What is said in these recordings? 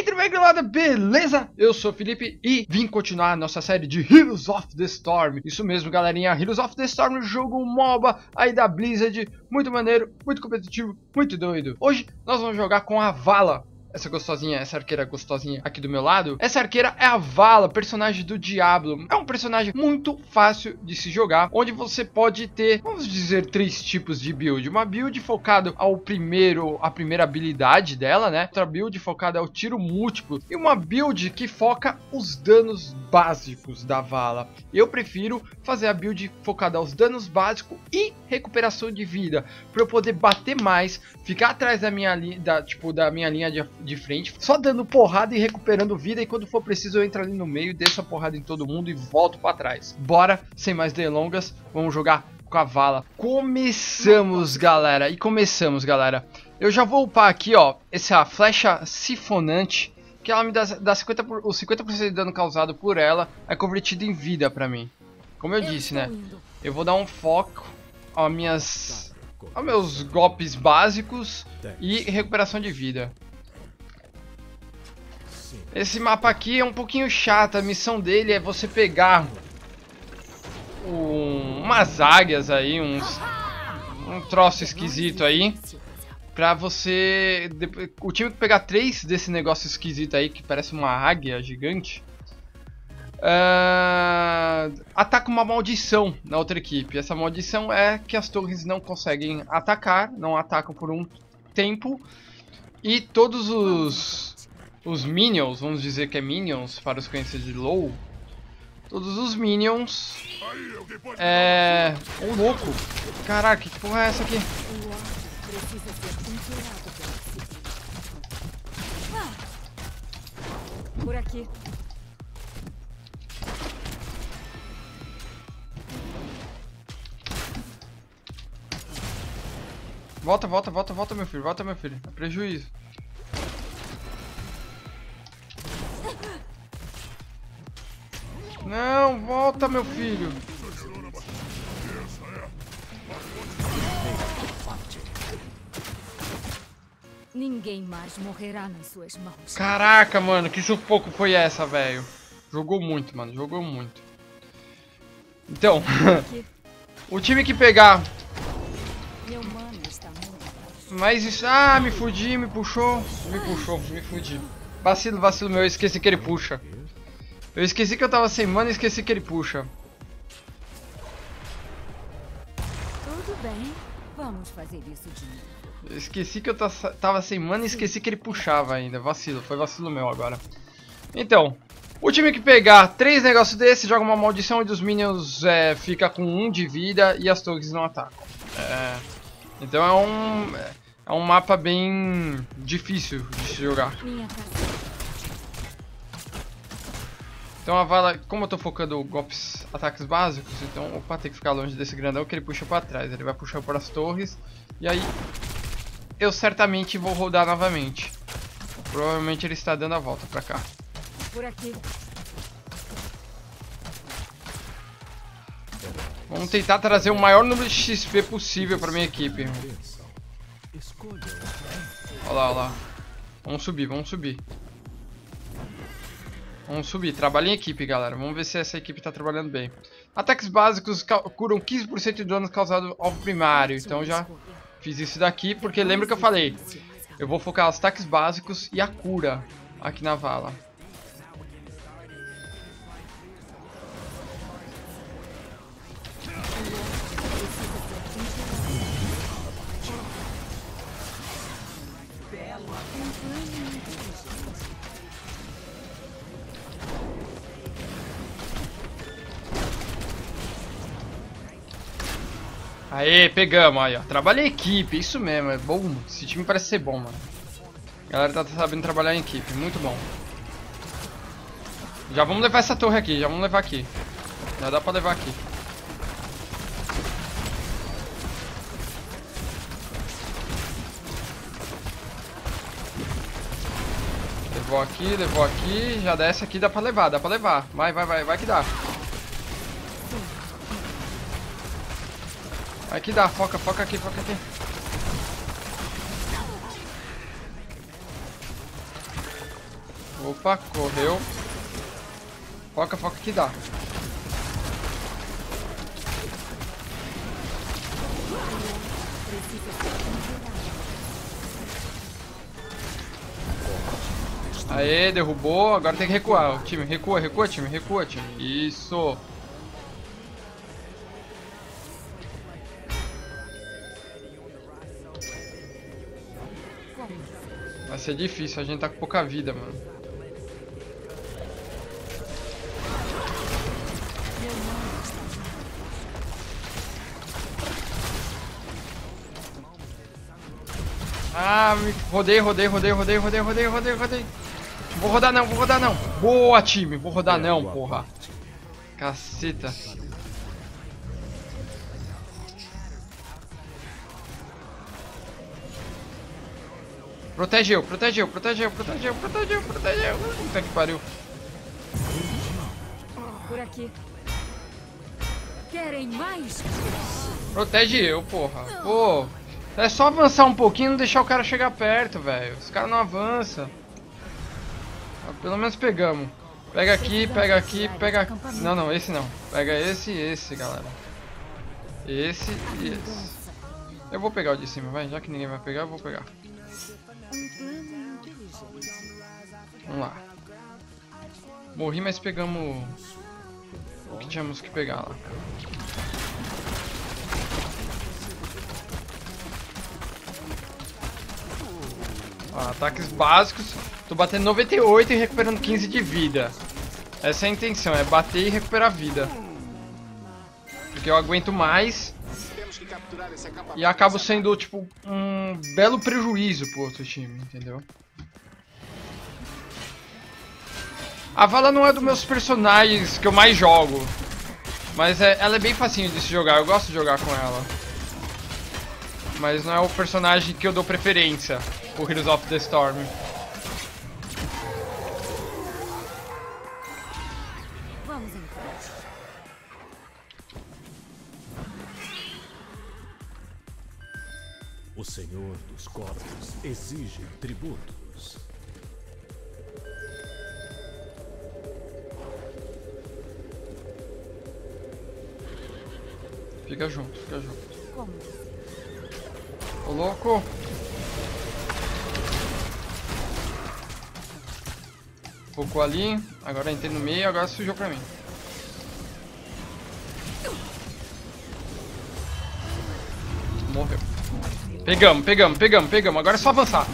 aí, tudo bem, galera? Beleza? Eu sou o Felipe e vim continuar a nossa série de Heroes of the Storm. Isso mesmo, galerinha, Heroes of the Storm, jogo MOBA aí da Blizzard, muito maneiro, muito competitivo, muito doido. Hoje nós vamos jogar com a Valla. Essa gostosinha, essa arqueira gostosinha aqui do meu lado. Essa arqueira é a Valla, personagem do Diablo. É um personagem muito fácil de se jogar, onde você pode ter, vamos dizer, três tipos de build. Uma build focada ao a primeira habilidade dela, né? Outra build focada ao tiro múltiplo. E uma build que foca os danos básicos da Valla. Eu prefiro fazer a build focada aos danos básicos e recuperação de vida, para eu poder bater mais, ficar atrás da minha linha, da minha linha de frente, só dando porrada e recuperando vida, e quando for preciso eu entro ali no meio, desço a porrada em todo mundo e volto pra trás. Bora, sem mais delongas, vamos jogar com a Valla. Começamos, galera, eu já vou upar aqui, ó, essa flecha sifonante, que ela me dá 50% de dano causado por ela, é convertido em vida pra mim. Como eu disse, né, eu vou dar um foco aos meus golpes básicos e recuperação de vida. Esse mapa aqui é um pouquinho chato, a missão dele é você pegar umas águias aí, um troço esquisito aí, pra você, o time que pegar três desse negócio esquisito aí, que parece uma águia gigante, ataca uma maldição na outra equipe. Essa maldição é que as torres não conseguem atacar, não atacam por um tempo, e todos os minions, vamos dizer que é minions para os conhecidos de LoL, todos os minions, ô louco, caraca, que porra é essa aqui? Por aqui. Volta, volta, volta, volta, meu filho, é prejuízo. Não, volta, meu filho. Ninguém mais morrerá nas suas mãos. Caraca, mano, que sufoco foi essa, velho? Jogou muito, mano, jogou muito. Então, o time que pegar mas isso, ah, me fudi, me fudi. Vacilo, meu, eu esqueci que ele puxa. Eu esqueci que eu tava sem mana e esqueci que ele puxa. Tudo bem, vamos fazer isso de novo. Eu esqueci que eu tava sem mana e esqueci que ele puxava ainda. Vacilo, foi vacilo meu agora. Então, o time que pegar três negócios desses joga uma maldição, e dos minions fica com um de vida e as torres não atacam. Então é um mapa bem difícil de se jogar. Então a Valla, como eu tô focando golpes, ataques básicos, então opa, tem que ficar longe desse grandão que ele puxa pra trás. Ele vai puxar para as torres e aí eu certamente vou rodar novamente. Provavelmente ele está dando a volta pra cá. Por aqui. Vamos tentar trazer o maior número de XP possível pra minha equipe. Olha lá, olha lá. Vamos subir, trabalha em equipe, galera. Vamos ver se essa equipe tá trabalhando bem. Ataques básicos curam 15% de dano causado ao primário. Então já fiz isso daqui, porque lembra que eu falei, eu vou focar os ataques básicos e a cura aqui na Valla. Aê, pegamos, aí ó, trabalha em equipe, isso mesmo, é bom, esse time parece ser bom, mano. A galera tá sabendo trabalhar em equipe, muito bom. Já vamos levar essa torre aqui, já dá pra levar aqui. Levou aqui, já desce aqui, dá pra levar, vai, vai que dá. Aqui dá, foca aqui, Opa, correu. Foca, foca que dá. Aê, derrubou. Agora tem que recuar. O time, recua, recua, time, recua, time. Isso. Vai ser difícil, a gente tá com pouca vida, mano. Ah, rodei. Vou rodar não, Boa, time, vou rodar não, porra. Caceta. Protegeu, protegeu. Puta que pariu. Por aqui. Querem mais? Protegeu, porra. Pô, é só avançar um pouquinho e não deixar o cara chegar perto, velho. Os caras não avançam. Pelo menos pegamos. Pega aqui, pega aqui, pega... Não, não, esse não. Pega esse e esse, galera. Esse e esse. Eu vou pegar o de cima, vai. Já que ninguém vai pegar, eu vou pegar. Vamos lá. Morri, mas pegamos o que tínhamos que pegar lá. Ah, ataques básicos. Tô batendo 98 e recuperando 15 de vida. Essa é a intenção, é bater e recuperar a vida. Porque eu aguento mais. E acabo sendo, tipo, um belo prejuízo pro outro time, entendeu? A Valla não é dos meus personagens que eu mais jogo. Mas ela é bem facinho de se jogar, eu gosto de jogar com ela. Mas não é o personagem que eu dou preferência, o Heroes of the Storm. O Senhor dos Corvos exige tributos. Fica junto, fica junto. Como? Ô louco! Focou ali, agora entrei no meio, agora sujou pra mim. Morreu. Pegamos. Agora é só avançar.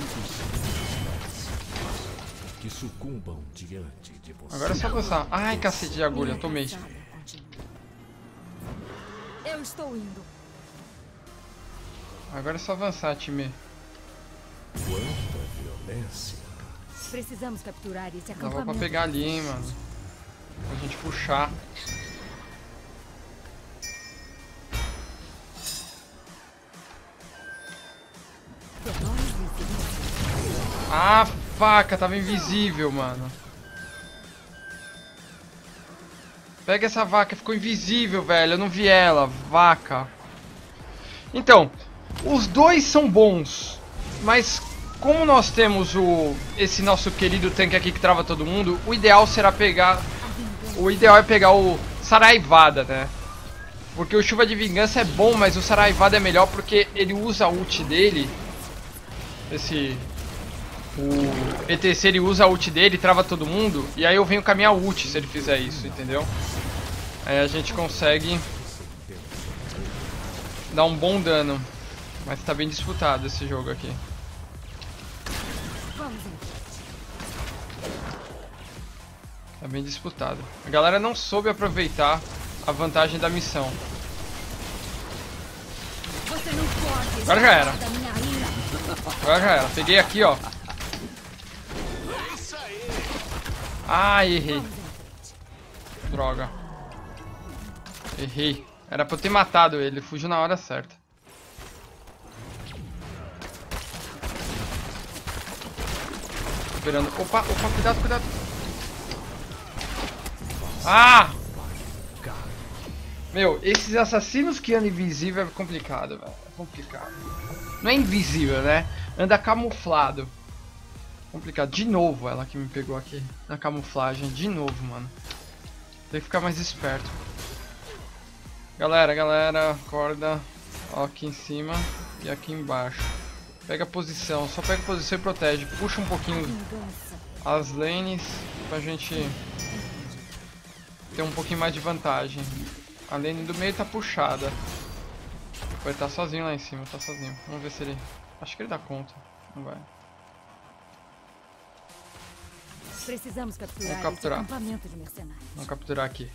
Que sucumbam diante de você. Agora é só avançar. Ai, cacete de agulha, tomei. Eu estou indo. Agora é só avançar, time. Quanta violência. Precisamos capturar esse acampamento. Dava pra pegar ali, hein, mano. Pra gente puxar. Ah, faca, tava invisível, mano. Pega essa vaca, ficou invisível, velho. Eu não vi ela, vaca. Então, os dois são bons. Mas como nós temos esse nosso querido tanque aqui que trava todo mundo, o ideal será pegar... O ideal é pegar o Saraivada, né? Porque o Chuva de Vingança é bom, mas o Saraivada é melhor porque ele usa a ult dele. O ETC, ele usa a ult dele, trava todo mundo. E aí eu venho com a minha ult se ele fizer isso, entendeu? Aí a gente consegue dar um bom dano. Mas tá bem disputado esse jogo aqui. Tá bem disputado. A galera não soube aproveitar a vantagem da missão. Agora já era. Peguei aqui, ó. Ah, errei. Droga. Errei. Era pra eu ter matado ele. Fugiu na hora certa. Esperando. Opa, opa, cuidado, cuidado. Ah! Meu, esses assassinos que andam invisível é complicado, velho. É complicado. Não é invisível, né? Anda camuflado. complicado. De novo ela que me pegou aqui na camuflagem. De novo, mano. Tem que ficar mais esperto. Galera, acorda. Ó, aqui em cima e aqui embaixo. Pega a posição. Só pega a posição e protege. Puxa um pouquinho as lanes pra gente ter um pouquinho mais de vantagem. A lane do meio tá puxada. Vai estar sozinho lá em cima, tá sozinho. Vamos ver se ele... Acho que ele dá conta. Não vai. Precisamos capturar. Vamos capturar. Vamos capturar aqui.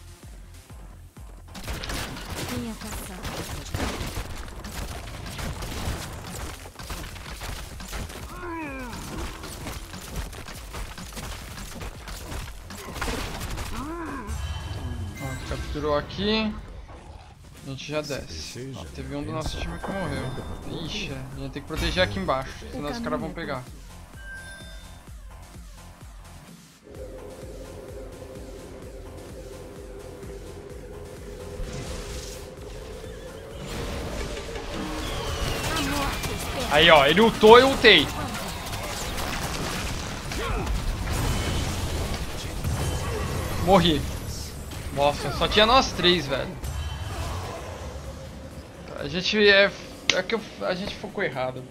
Ó, capturou aqui. A gente já desce. Ó, teve um do nosso time que morreu. Ixi, a gente tem que proteger aqui embaixo, senão os caras vão pegar. Aí, ó, ele ultou e eu ultei. Morri. Nossa, só tinha nós três, velho. A gente a gente focou errado.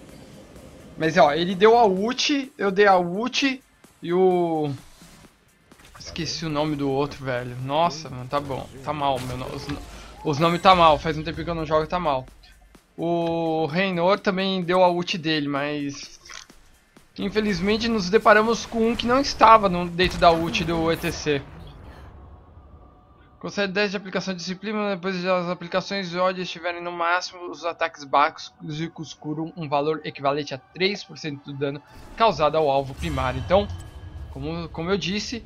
Mas ó, ele deu a ult, eu dei a ult e o... Esqueci o nome do outro, velho. Nossa, mano, tá bom. Tá mal, meu, os nomes tá mal. Faz um tempo que eu não jogo e tá mal. O Raynor também deu a ult dele, mas... Infelizmente nos deparamos com um que não estava dentro da ult do ETC. Consegue 10 de aplicação de disciplina, depois das aplicações de ódio estiverem no máximo, os ataques básicos curam um valor equivalente a 3% do dano causado ao alvo primário. Então, como eu disse,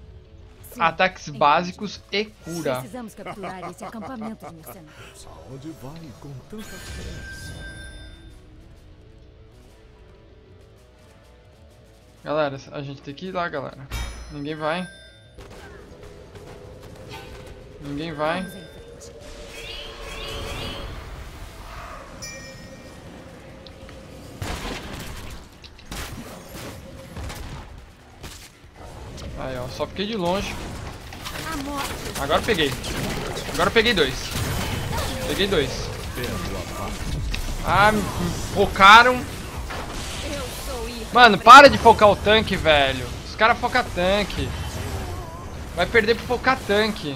sim, ataques básicos e cura. Precisamos capturar esse acampamento de mercenários. Onde vai com tanta pressa? Galera, a gente tem que ir lá, galera. Ninguém vai. Ninguém vai. Aí, ó, só fiquei de longe. Agora peguei. Agora peguei dois. Peguei dois. Ah, me focaram. Mano, para de focar o tanque, velho. Os caras focam tanque. Vai perder por focar tanque.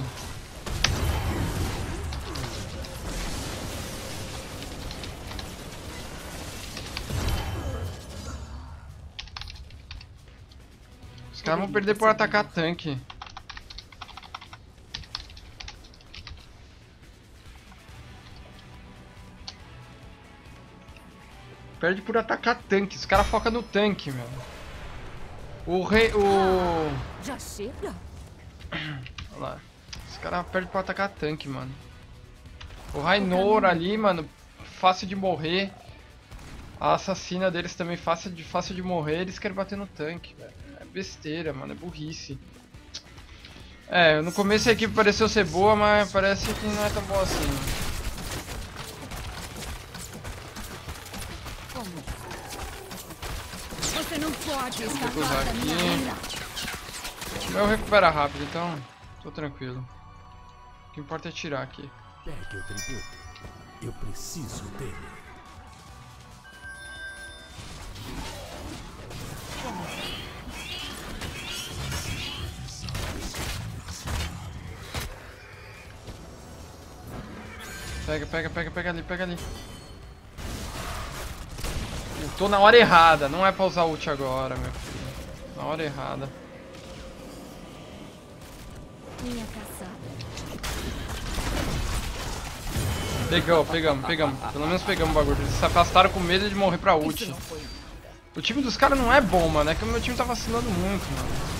Os caras vão perder por atacar tanque. Perde por atacar tanque. Os caras focam no tanque, meu. Já chega? Olha lá. Os caras perdem por atacar tanque, mano. O Raynor ali, mano, fácil de morrer. A assassina deles também fácil de morrer. Eles querem bater no tanque, velho. Besteira, mano, é burrice. É, no começo a equipe pareceu ser boa, mas parece que não é tão boa assim. Você não pode usar aqui. Eu recupero rápido, então tô tranquilo. O que importa é tirar aqui. Eu preciso dele. Pega, pega ali. Eu tô na hora errada, não é pra usar ult agora, meu filho. Na hora errada. Pegou, pegamos. Pelo menos pegamos o bagulho. Eles se afastaram com medo de morrer pra ult. O time dos caras não é bom, mano. É que o meu time tá vacilando muito, mano.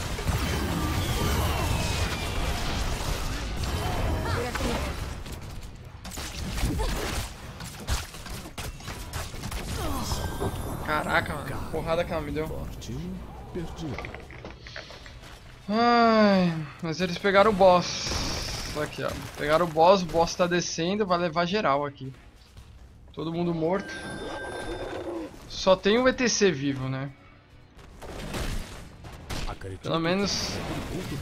Caraca, mano, que porrada que ela me deu. Ai, mas eles pegaram o boss. Aqui, ó. Pegaram o boss tá descendo, vai levar geral aqui. Todo mundo morto. Só tem o ETC vivo, né? Pelo menos,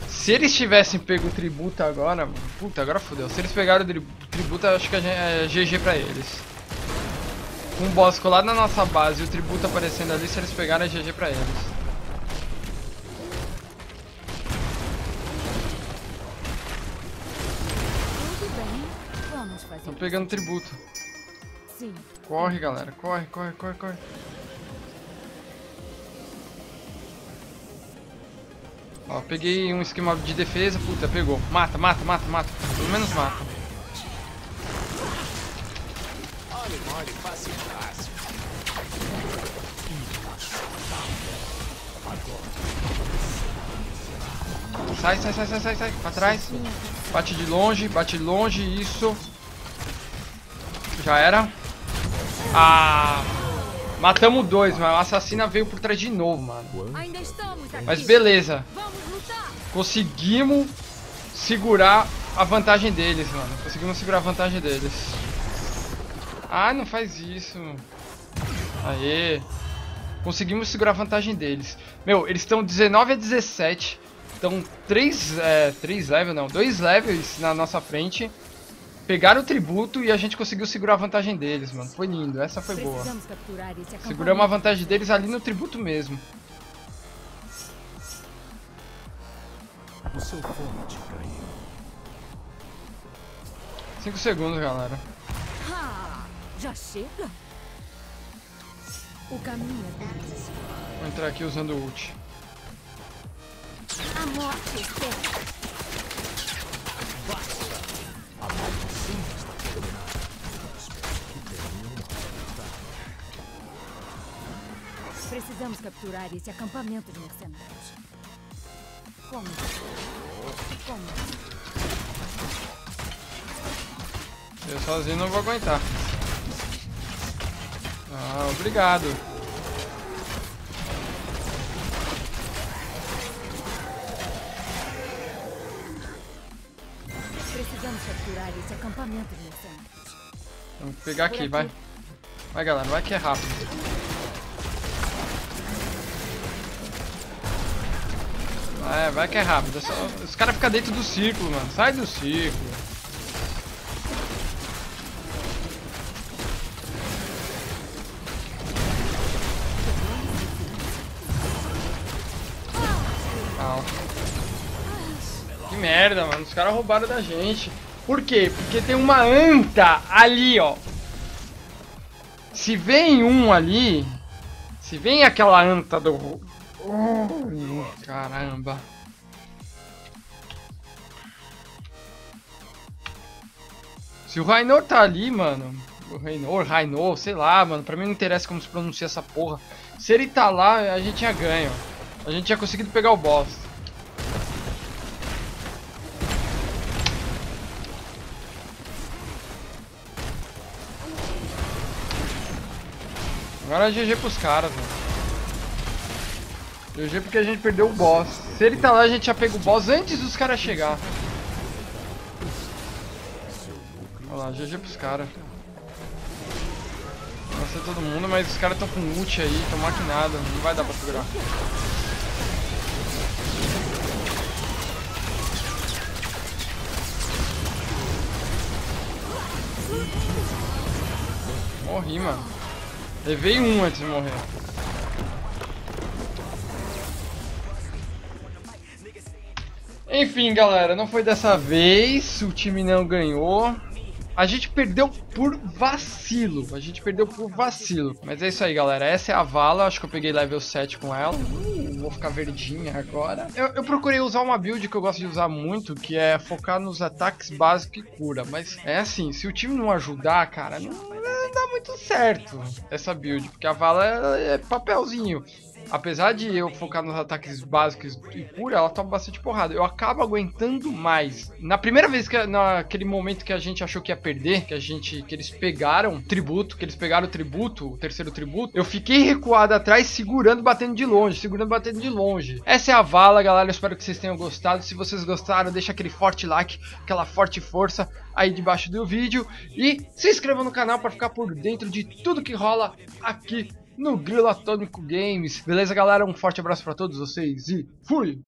se eles tivessem pego o tributo agora, mano, puta, agora fodeu. Se eles pegaram o tributo, acho que é GG pra eles. Com o boss colado na nossa base e o tributo aparecendo ali, se eles pegaram, é GG pra eles. Tô pegando tributo. Sim. Corre, galera. Corre, corre, corre, corre. Ó, peguei um esquema de defesa. Puta, pegou. Mata, mata, mata, mata. Pelo menos mata. Sai, sai, sai, sai, sai, sai. Pra trás. Bate de longe, isso. Já era. Ah, matamos dois, mas a assassina veio por trás de novo, mano. Mas beleza. Conseguimos segurar a vantagem deles, mano. Conseguimos segurar a vantagem deles. Ah, não faz isso. Aê. Conseguimos segurar a vantagem deles. Meu, eles estão 19 a 17. Estão 2 levels na nossa frente. Pegaram o tributo e a gente conseguiu segurar a vantagem deles, mano. Foi lindo, essa foi boa. Seguramos a vantagem deles ali no tributo mesmo. O seu fone te caiu. 5 segundos, galera. Já chega? O caminho é deles. Vou entrar aqui usando o ult. A morte é. Precisamos capturar esse acampamento de mercenários. Como? Como? Eu sozinho não vou aguentar. Ah, obrigado. Precisamos capturar esse acampamento de mercenários. Vamos pegar aqui, vai. Vai, galera, vai que é rápido. É, vai que é rápido. Os caras ficam dentro do círculo, mano. Sai do círculo. Au. Que merda, mano. Os caras roubaram da gente. Por quê? Porque tem uma anta ali, ó. Se vem um ali... Se vem aquela anta do... Oh, caramba. Se o Raynor tá ali, mano. O Raynor, sei lá, mano. Pra mim não interessa como se pronuncia essa porra. Se ele tá lá, a gente tinha ganho. A gente tinha conseguido pegar o boss. Agora é GG pros caras, mano. GG porque a gente perdeu o boss. Se ele tá lá, a gente já pega o boss antes dos caras chegar. Olha lá, GG pros caras. Nossa, é todo mundo, mas os caras estão com ult aí, estão maquinado. Não vai dar pra segurar. Morri, mano. Levei um antes de morrer. Enfim, galera, não foi dessa vez, o time não ganhou, a gente perdeu por vacilo, mas é isso aí, galera, essa é a Valla, acho que eu peguei level 7 com ela, vou ficar verdinha agora. Eu procurei usar uma build que eu gosto de usar muito, que é focar nos ataques básicos e cura, mas é assim, se o time não ajudar, cara, não dá muito certo essa build, porque a Valla é papelzinho. Apesar de eu focar nos ataques básicos e cura, ela toma bastante porrada. Eu acabo aguentando mais. Na primeira vez, naquele momento que a gente achou que ia perder, que eles pegaram o tributo, o terceiro tributo, eu fiquei recuado atrás, segurando, batendo de longe, Essa é a Valla, galera. Eu espero que vocês tenham gostado. Se vocês gostaram, deixa aquele forte like, aquela forte força aí debaixo do vídeo. E se inscreva no canal para ficar por dentro de tudo que rola aqui no Grilo Atômico Games. Beleza, galera? Um forte abraço pra todos vocês e fui!